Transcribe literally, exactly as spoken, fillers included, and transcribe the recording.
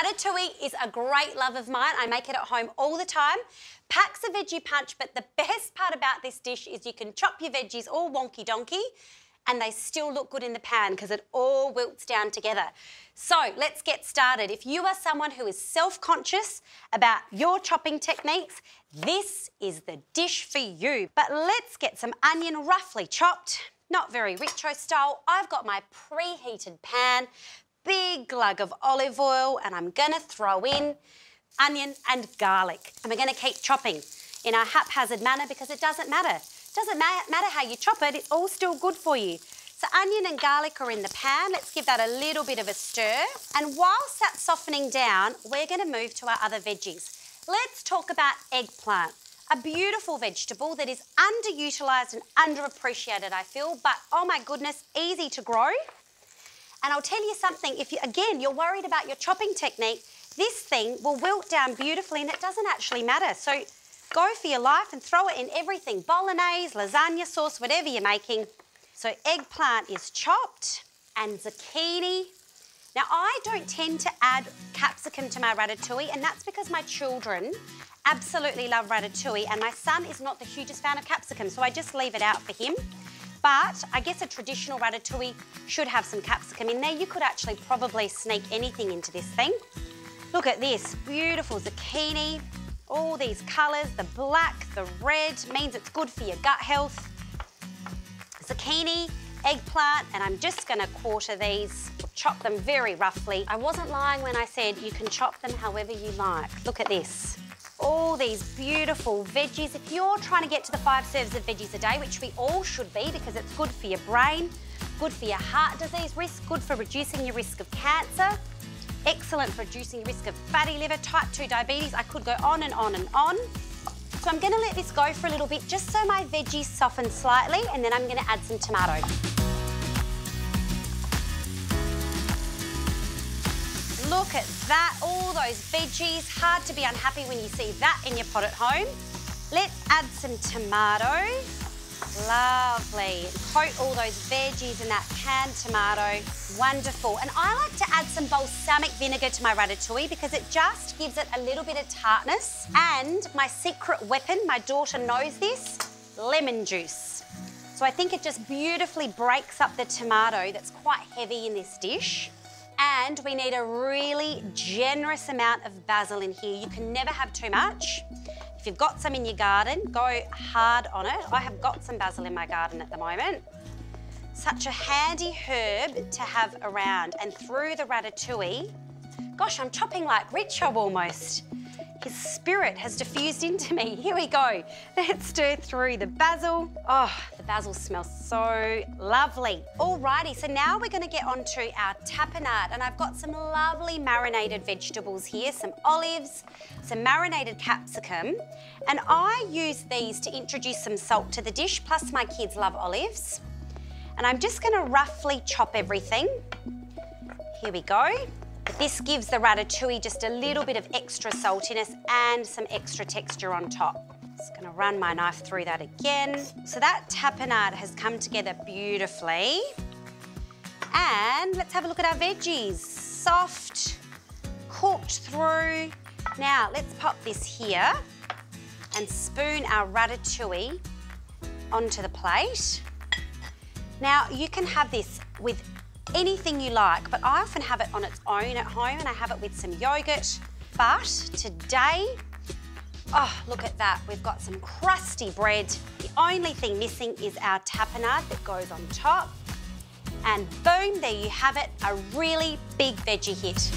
Ratatouille is a great love of mine. I make it at home all the time. Packs a veggie punch, but the best part about this dish is you can chop your veggies all wonky donkey and they still look good in the pan because it all wilts down together. So let's get started. If you are someone who is self-conscious about your chopping techniques, this is the dish for you. But let's get some onion roughly chopped, not very retro style. I've got my preheated pan, big glug of olive oil, and I'm gonna throw in onion and garlic. And we're gonna keep chopping in a haphazard manner because it doesn't matter. Doesn't ma- matter how you chop it, it's all still good for you. So onion and garlic are in the pan. Let's give that a little bit of a stir. And whilst that's softening down, we're gonna move to our other veggies. Let's talk about eggplant, a beautiful vegetable that is underutilised and underappreciated, I feel, but oh my goodness, easy to grow. And I'll tell you something, if you, again, you're worried about your chopping technique, this thing will wilt down beautifully and it doesn't actually matter. So go for your life and throw it in everything, bolognese, lasagna sauce, whatever you're making. So eggplant is chopped and zucchini. Now I don't tend to add capsicum to my ratatouille, and that's because my children absolutely love ratatouille and my son is not the hugest fan of capsicum, so I just leave it out for him. But I guess a traditional ratatouille should have some capsicum in there. You could actually probably sneak anything into this thing. Look at this, beautiful zucchini. All these colours, the black, the red, means it's good for your gut health. Zucchini, eggplant, and I'm just gonna quarter these, chop them very roughly. I wasn't lying when I said you can chop them however you like. Look at this. All these beautiful veggies. If you're trying to get to the five serves of veggies a day, which we all should be because it's good for your brain, good for your heart disease risk, good for reducing your risk of cancer, excellent for reducing your risk of fatty liver, type two diabetes. I could go on and on and on. So I'm gonna let this go for a little bit just so my veggies soften slightly, and then I'm gonna add some tomato. Look at that, all those veggies. Hard to be unhappy when you see that in your pot at home. Let's add some tomato. Lovely. Coat all those veggies in that canned tomato. Wonderful. And I like to add some balsamic vinegar to my ratatouille because it just gives it a little bit of tartness. And my secret weapon, my daughter knows this, lemon juice. So I think it just beautifully breaks up the tomato that's quite heavy in this dish. And we need a really generous amount of basil in here. You can never have too much. If you've got some in your garden, go hard on it. I have got some basil in my garden at the moment. Such a handy herb to have around. And through the ratatouille, gosh, I'm chopping like Richo almost. His spirit has diffused into me. Here we go. Let's stir through the basil. Oh, the basil smells so lovely. Alrighty, so now we're gonna get onto our tapenade, and I've got some lovely marinated vegetables here, some olives, some marinated capsicum, and I use these to introduce some salt to the dish, plus my kids love olives. And I'm just gonna roughly chop everything. Here we go. This gives the ratatouille just a little bit of extra saltiness and some extra texture on top. Just gonna run my knife through that again. So that tapenade has come together beautifully. And let's have a look at our veggies. Soft, cooked through. Now, let's pop this here and spoon our ratatouille onto the plate. Now, you can have this with anything you like, but I often have it on its own at home and I have it with some yogurt. But today, oh, look at that. We've got some crusty bread. The only thing missing is our tapenade that goes on top. And boom, there you have it, a really big veggie hit.